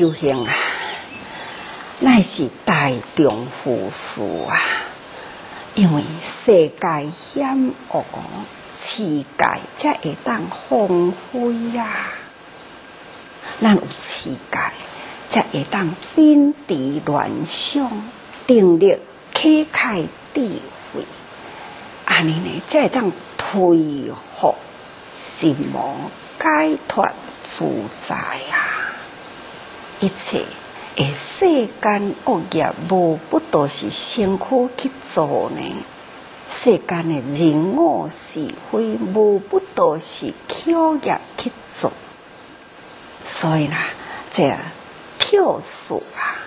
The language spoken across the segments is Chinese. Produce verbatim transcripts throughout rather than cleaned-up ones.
修行啊，乃是大众护士啊，因为世界险恶，世界才会当荒废啊。咱有世界，才会当秉持乱想，定力开开智慧，安尼呢，才会当退服心魔，解脱自在啊！一切诶，世间恶业无不都是辛苦去做呢。世间诶，人我是非无不都是巧业去做。所以啦，这跳数啊，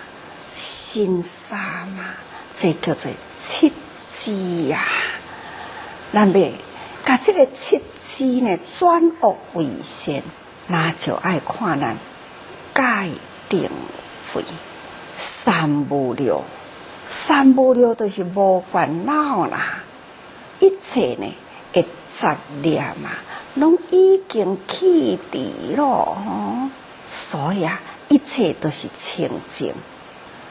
心沙嘛，这叫做七支呀、啊。咱要甲这个七支呢，转恶为善，那就爱看咱戒定慧三无量。三无量就是无烦恼啦，一切呢，一杂念嘛。拢已经去除咯，所以啊，一切都是清净，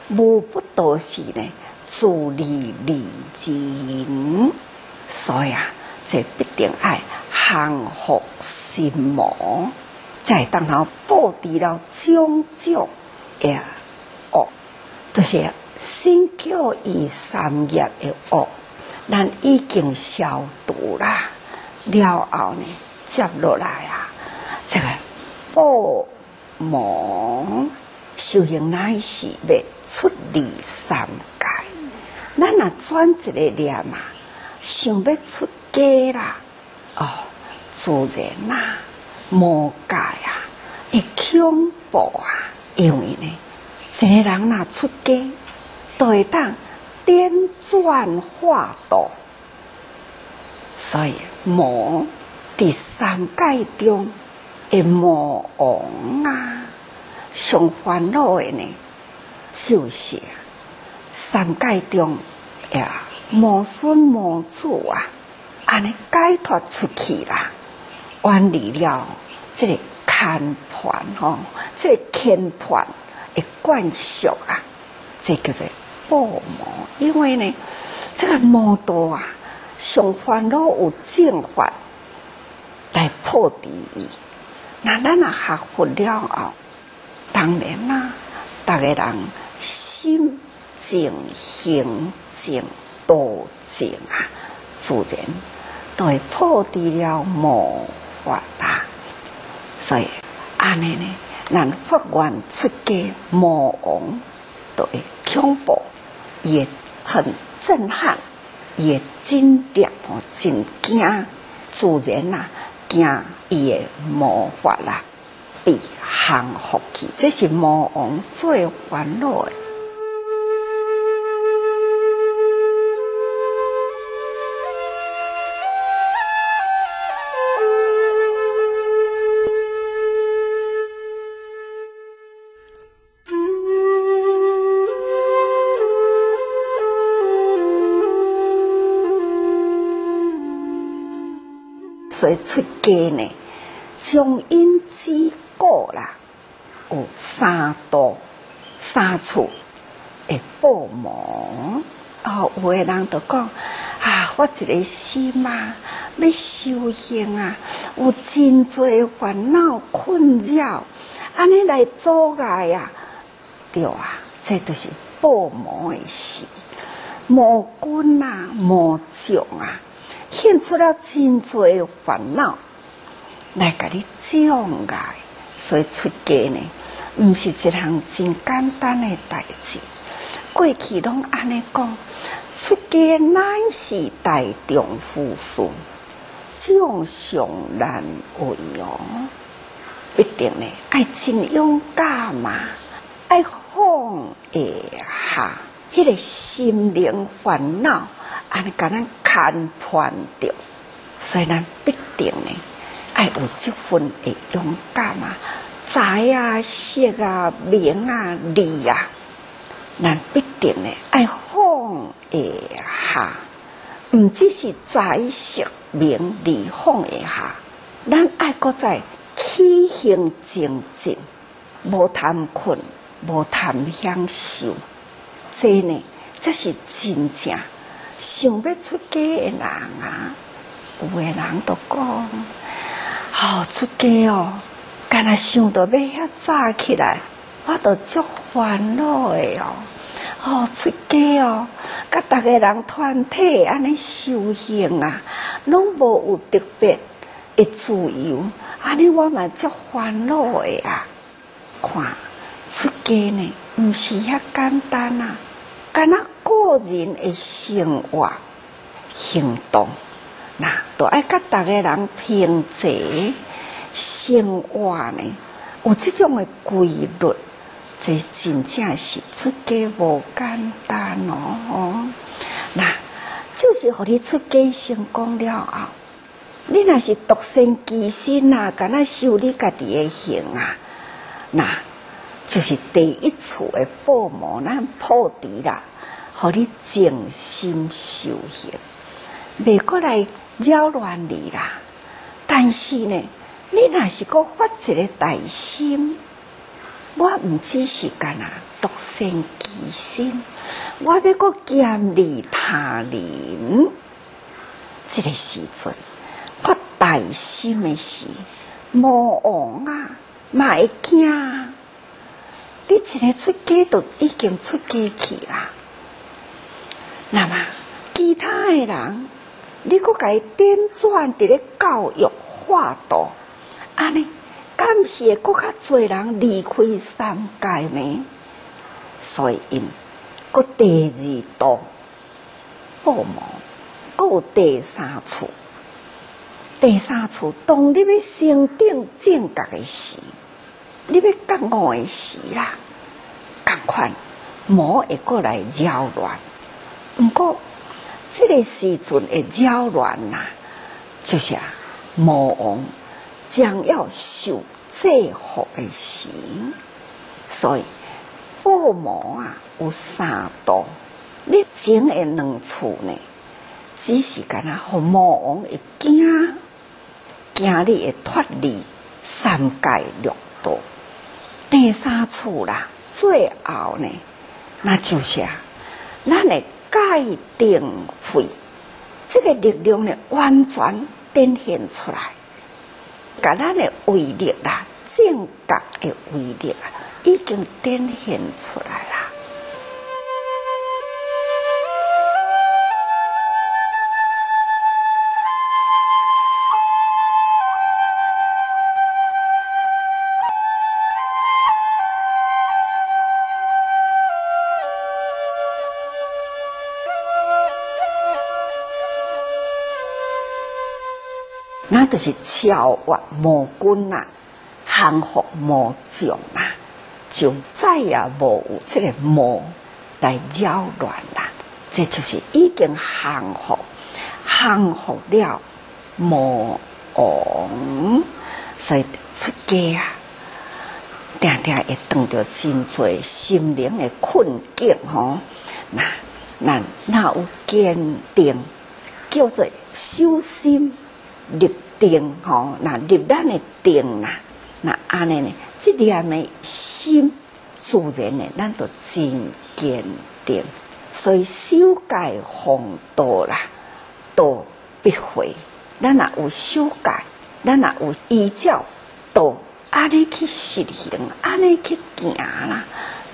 无不都是呢自利利人。所以啊，这必定爱降伏心魔，才当头布置了种种诶恶，就是身口意三业诶恶，咱已经消除啦了后呢。接落来啊，这个不忙修行乃是要出离三界。咱若转一个念啊，想要出家啦，哦，自然啊，魔界啊，会恐怖啊，因为呢，一个人若出家，就会当颠转化道，所以魔。第三界中的魔王啊，上烦恼的呢，就是三界中呀，魔孙魔主啊，安尼解脱出去啦，远离了这个牵绊吼，这个牵绊的惯习啊，这叫做破魔，因为呢，这个魔道啊，上烦恼有正法。来破敌意，那咱啊学佛了后，当然啦、啊，大家人心静、行静、道静啊，自然都会破除了魔法啊。所以安尼呢，咱发愿出家，魔王都会恐怖，也很震撼，也真烈哦，真惊，自然啊。惊伊诶魔法啦，被降服去，这是魔王最烦恼诶。所以出家呢，从因之果啦，有三道三处会报忙。哦，有诶人就讲啊，我一个心啊，要修行啊，有真侪烦恼困扰，安尼来阻碍啊，对啊，这都是报忙诶事，魔君啊，魔将啊。现出了真多烦恼来给你障碍，所以出家呢，不是一项真简单的代志。过去拢安尼讲，出家乃是大众护士，众上难为哦。一定呢，爱真勇敢嘛，爱放下迄个心灵烦恼。安尼，甲咱牵绊着，所以咱必定呢，爱有这份的勇敢啊、知啊、识啊、明啊、理啊，咱必定呢爱放下，唔只是知识明理放下，咱爱搁再起行精进，无贪困，无贪享受，这呢，才是真正想要出家的人啊！有的人都讲，好出家哦，干那想到要遐早起来，我都足烦恼的哦。哦，出家哦，甲逐个人团体安尼修行啊，拢无有特别的自由，安尼我嘛足烦恼的啊！看出家呢，毋是遐简单啊，干那个人的生活行动，那都爱甲逐个人平齐生活呢，有即种的规律。这真正是出家无简单哦！那就是互你出家成功了后，你若是独善其身啊，敢若修你家己的行啊，那就是第一次的破魔咱破敌啦，互你静心修行，袂过来扰乱你啦。但是呢，你若是阁发一个大心。我唔只是干呐独善其身，我要阁兼利他人。这个时阵，发大心的是魔王啊，嘛会惊啊！你一个出家就已经出家去啦。那么其他的人，你阁甲伊点转伫咧教育化度，安尼。敢是会更加多人离开三界呢，所以因佮第二道破魔，佮有第三处，第三处当你要升顶正觉的时，你要觉悟的时啦，同款魔会过来扰乱。不过这个时阵的扰乱呐，就是魔王。将要受制服的时，所以破魔啊有三道，你前的两处呢，只是干那互魔王会惊，惊你会脱离三界六道。第三处啦，最后呢，那就是啊，咱的戒定慧，这个力量呢，完全展现出来。甲咱的威力啦，正觉的威力啊，已经展现出来啦。那就是超越魔君啦，降服魔将啦，就再也无有这个魔来扰乱啦。这就是已经降服，降服了魔王，所以出家啊，定定会碰到真侪心灵的困境吼。那那那有坚定，叫做修心。立定吼，那立咱的定啦，那安尼呢，这念的心自然呢，咱就真坚定。所以修戒弘道啦，道必回。咱若有修戒，咱若有依照道，安尼去实行，安尼去行啦，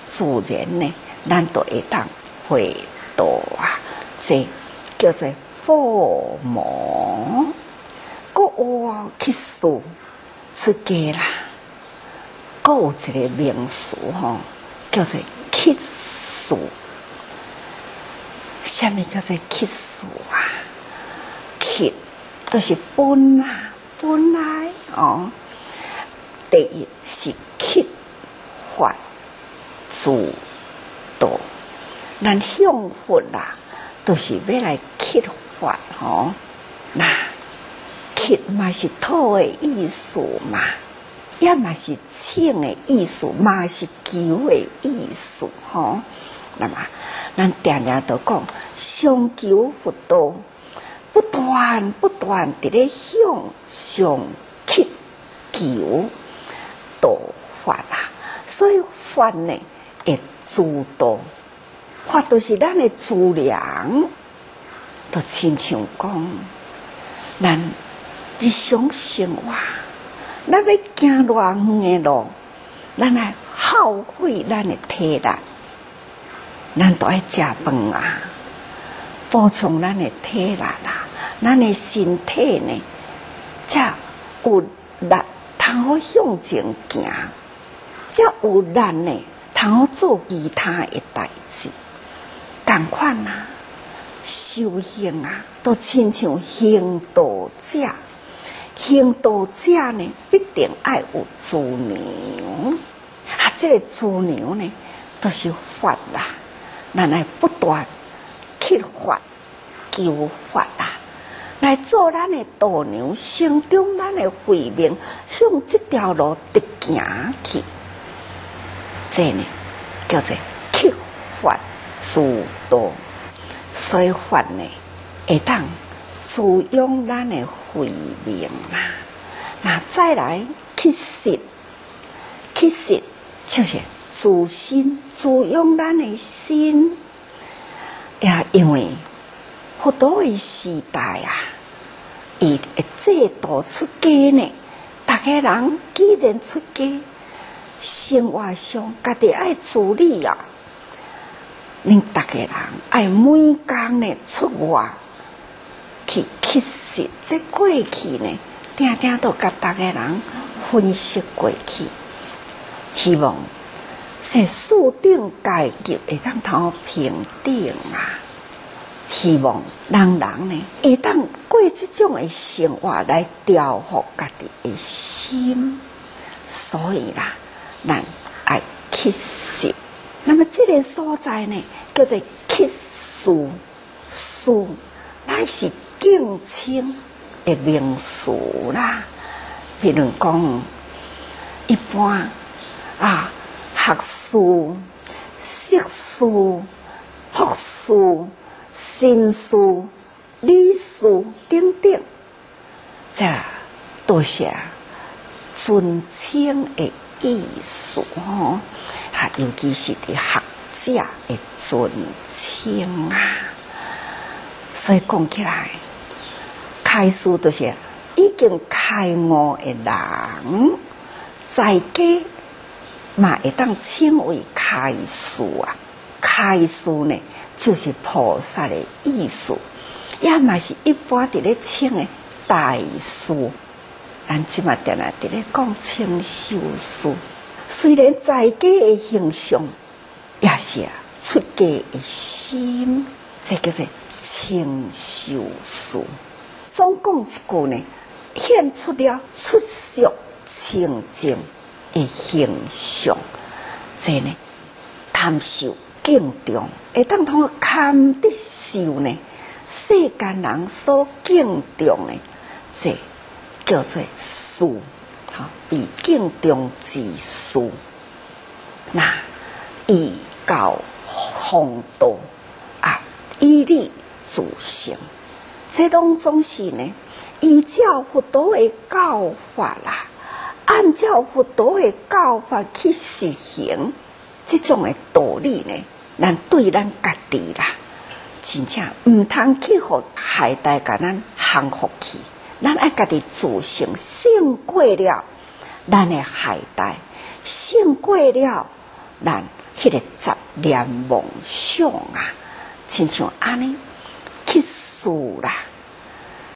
自然呢，咱就会当回道啊。这叫做破魔。国有去世出家啦，国有一个名词吼，叫做去世。什么叫做去世啊？去就是本啊，本来哦。第一是去法自度，咱向佛啦，就是要来去法吼那。乞嘛是讨的意思嘛，也嘛是请的意思，嘛是求的意思吼、哦。那么，咱常常都讲，上求佛道，不断不断伫咧向上去求道法啦。所以法呢会主导，法就是咱的主粮，就亲像讲，咱日常生活，咱要行偌远的路，咱来耗费咱的体力，咱都爱食饭啊，补充咱的体力啦，咱的身体呢，才有力通好向前行，才有力呢通好做其他的代志。同款啊，修行啊，都亲像行道者，行道者呢必定爱有资粮，啊，这个资粮呢，都是法啦，咱来不断去法、求法啦。来做咱的道娘，生长咱的慧命，向这条路直行去。这呢叫做克法主道，所以法呢会当滋养咱的慧命啦。那再来去实，去实就是滋心，滋养咱的心。也因为佛陀的时代啊，伊的制度出家呢，大家人既然出家，生活上家己爱处理啊，恁大家人爱每工呢出外去乞食，这过去呢，定定都甲大家人分析过去，希望这四定戒律会当头平等啊。希望人人呢，会当过这种的生活来调伏家己的心，所以啦，咱爱乞食。那么这个所在呢，叫做乞食，食乃是敬称的名词啦。比如讲，一般啊，学士、硕士、博士。心事、理事等等，这都是尊称的意思吼。啊，尤其是伫学者的尊称啊。所以讲起来，开始就是已经开悟的人，在家嘛会当称为开始啊。开始呢？就是菩萨的意思，也嘛是一般伫咧称诶大师，咱即嘛定来伫咧讲称修士。虽然在家诶形象，也是啊出家诶心，这叫做称修士。总共一句呢，现出了出俗清净诶形象，这呢堪修。敬重，会当通堪得受呢？世间人所敬重的，这叫做事，哈，被敬重之事。那以教弘道啊，以理助行，这拢总是呢，依照佛陀的教法啦，按照佛陀的教法去实行。这种的道理呢，咱对咱家己啦，真正唔通去互懈怠，甲咱降服去。咱爱家己自省，胜过了咱的懈怠，胜过了咱迄个杂念妄想啊，亲像安尼去思啦，